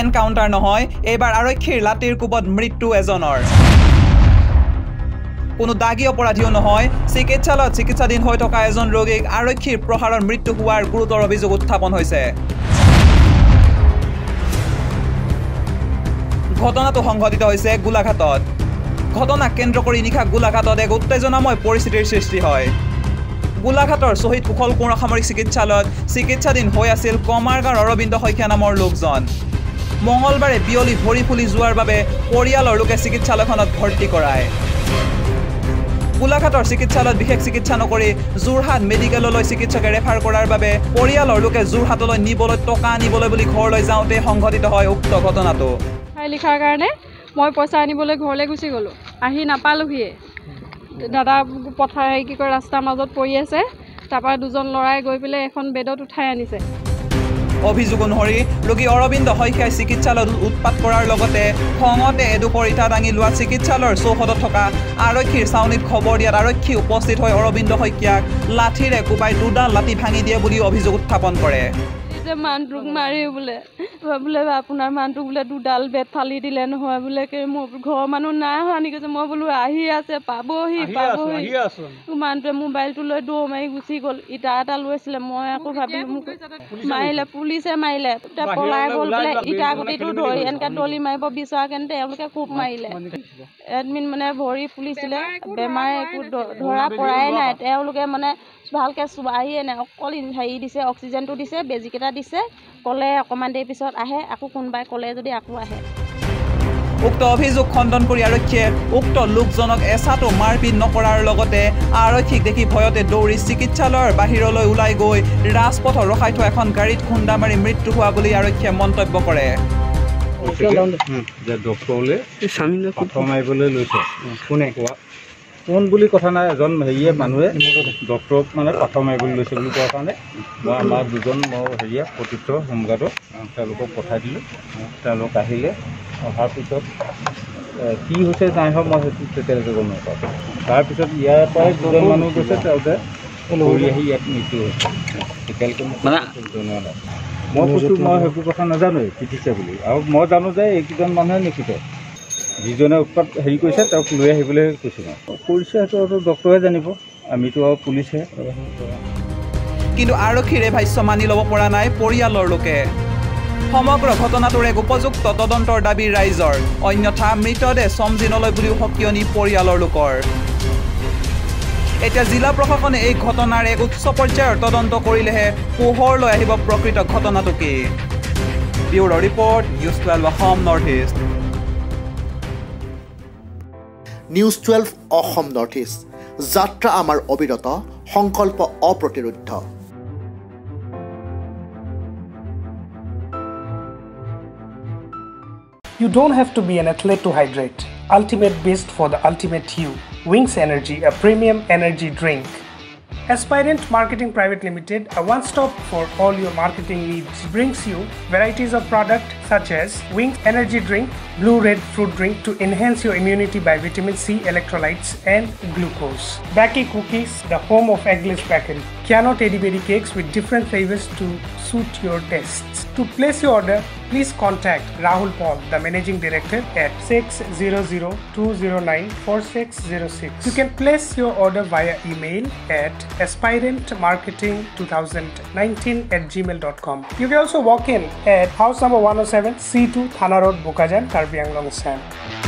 Encounter নহয় এবাৰ আৰক্ষীৰ লাঠিৰ কোপত মৃত্যু এজনৰ কোনো দাগী অপৰাধীও নহয় চিকিৎসালয়ত চিকিৎসাধীন হৈ থকা এজন ৰোগীক আৰক্ষীৰ প্ৰহাৰৰ মৃত্যু হোৱাৰ গুৰুতৰ অভিযোগ উত্থাপন হৈছে ঘটনাটো সংঘটিত হৈছে গোলাঘাটত ঘটনা কেন্দ্ৰ কৰি নিখা গোলাঘাটত এক উত্তেজনাময় পৰিস্থিতিৰ সৃষ্টি হয় গোলাঘাটৰ শহীদ কুশল কোঁৱৰ সামৰিক চিকিৎসালয়ত চিকিৎসাধীন হৈ আছিল কমাৰগাঁৱৰ অৰবিন্দ শইকীয়া নামৰ লোকজন মঙ্গলবাৰে বিয়লি ভৰি ফুলি যোৱাৰ বাবে পৰিয়ালৰ লোকে চিকিৎসালয়খনত ভৰ্তি কৰায় গোলাঘাটৰ চিকিৎসালয়ত বিশেষ চিকিৎসা নকৰি যোৰহাট মেডিকেললৈ চিকিৎসকে ৰেফাৰ কৰাৰ বাবে পৰিয়ালৰ লোকে যোৰহাটলৈ নিবলৈ টকা নিবলৈ বুলি ঘৰলৈ যাওঁতে সংঘটিত হয় উক্ত ঘটনাটো লিখাৰ কাৰণে মই পইচা আনিবলৈ ঘৰলৈ গুচি গলো আহি নাপালোহিয়ে দাদা পথাৰ কি কৰি ৰাস্তা মাজত পৰি আছে তাপা দুজন লৰাই গৈ পিলে এখন বেডত উঠাই আনিছে অভিযোগ অনুসৰি ৰোগী অৰবিন্দ শইকীয়া চিকিৎসালয়ত উৎপাত কৰাৰ লগতে খঙতে এডোখৰ ইটা দাঙি লোৱা চিকিৎসালয়ৰ চৌহদত থকা আৰক্ষীৰ চাউনিত খবৰ দিয়াত আৰক্ষী উপস্থিত হৈ অৰবিন্দ শইকীয়াক লাঠিৰে কোবাই দুডাল লাঠি ভাঙি দিয়ে বুলি অভিযোগ উত্থাপন কৰে যে মানটোক মাৰি বোলে বোলে আপোনাৰ মানটোক বোলে দুডাল বেত ফালি দিলে নহয় বোলে মোৰ ঘৰৰ মানুহ নাই অহা নেকি মই বোলো আহি আছে পাবহি মানটোৱে মোবাইলটো লৈ দৌৰ মাৰি গুচি গ'ল ইটা এটা লৈছিলে মই আকৌ ভাবিলোঁ মোক মাৰিলে পুলিচে মাৰিলে পলাই গ'ল বোলে ইটা গুটিটো ধৰি এনেকৈ দলি মাৰিব বিচৰা কেনে তেওঁলোকে খুব মাৰিলে এডমিন মানে ভৰি ফুলিছিলে বেমাৰে একো ধৰা পৰাই নাই তেওঁলোকে মানে ভালকৈ আহিয়ে নাই অকল হেৰি দিছে অক্সিজেনটো দিছে বেজিকেইটা দিছে ক'লে অকণমান দেৰি পিছত আহে আকৌ কোনোবাই ক'লে যদি আকৌ আহে উক্ত অভিযোগ খণ্ডন কৰি আৰক্ষীয়ে উক্ত লোকজনক এচাটো মাৰপিট নকৰাৰ লগতে আৰক্ষীক দেখি ভয়তে দৌৰি চিকিৎসালয়ৰ বাহিৰলৈ ওলাই গৈ ৰাজপথত ৰখাই থোৱা এখন গাড়ীত খুন্দা মাৰি মৃত্যু হোৱা বুলি আৰক্ষীয়ে মন্তব্য কৰে কোন বুলি কথা নাই এজন হেৰিয়ে মানুহে ডক্টৰক মানে পঠাই মাৰিবলৈ লৈছে বুলি কোৱাৰ কাৰণে মই আমাৰ দুজন মই হেৰিয়া প্ৰতিষ্ঠ হোমগাৰ্ডক তেওঁলোকক পঠাই দিলোঁ তেওঁলোক আহিলে অহাৰ পিছত কি হৈছে নাই হোৱা মই সেইটো তেতিয়ালৈকে গম নাপাওঁ তাৰপিছত ইয়াৰ পৰাই দুজন মানুহ গৈছে তেওঁলোকে ঘূৰি আহি ইয়াত মৃত্যু হৈছে তেতিয়ালৈকে মোক জনোৱা নাই মই কৈছোঁ মই সেইবোৰ কথা নাজানোৱেই পিটিছে বুলি আৰু মই জানো যে এইকেইজন মানুহে নিপিটে যিজনে উৎপাত হেৰি কৰিছে তেওঁক লৈ আহিবলৈ কৈছোঁ কৰিছে সেইটো ডক্টৰে জানিব আমিতো আৰু পুলিচে কিন্তু আৰক্ষীৰ ভাষ্য মানি ল'ব পৰা নাই পৰিয়ালৰ লোকে সমগ্ৰ ঘটনাটোৰ এক উপযুক্ত তদন্তৰ দাবী ৰাইজৰ অন্যথা মৃতদেহ চমজিনলৈ বুলিও সকিয়নি পৰিয়ালৰ লোকৰ এতিয়া জিলা প্ৰশাসনে এই ঘটনাৰ এক উচ্চ পৰ্যায়ৰ তদন্ত কৰিলেহে পোহৰলৈ আহিব প্ৰকৃত ঘটনাটো কি bureau' report news 12 Assam north east news 12 Assam north east যাত্ৰা আমাৰ অবিৰত সংকল্প অপ্ৰতিৰোধ You don't have to be an athlete to hydrate. Ultimate Beast for the ultimate you. Wings Energy, a premium energy drink. Aspirant Marketing Private Limited, a one-stop for all your marketing needs, brings you varieties of product such as Wings Energy Drink, Blue-Red Fruit Drink to enhance your immunity by vitamin C, electrolytes and glucose. Baki Cookies, the home of eggless bakery. Kiano Teddy Berry Cakes with different flavors to suit your tastes. To place your order, please contact Rahul Paul, the Managing Director at 600-209-4606. You can place your order via email at aspirantmarketing2019@gmail.com. You can also walk in at house number 107 C2 Thana Road, Bokajan, Karbi Anglong Sam.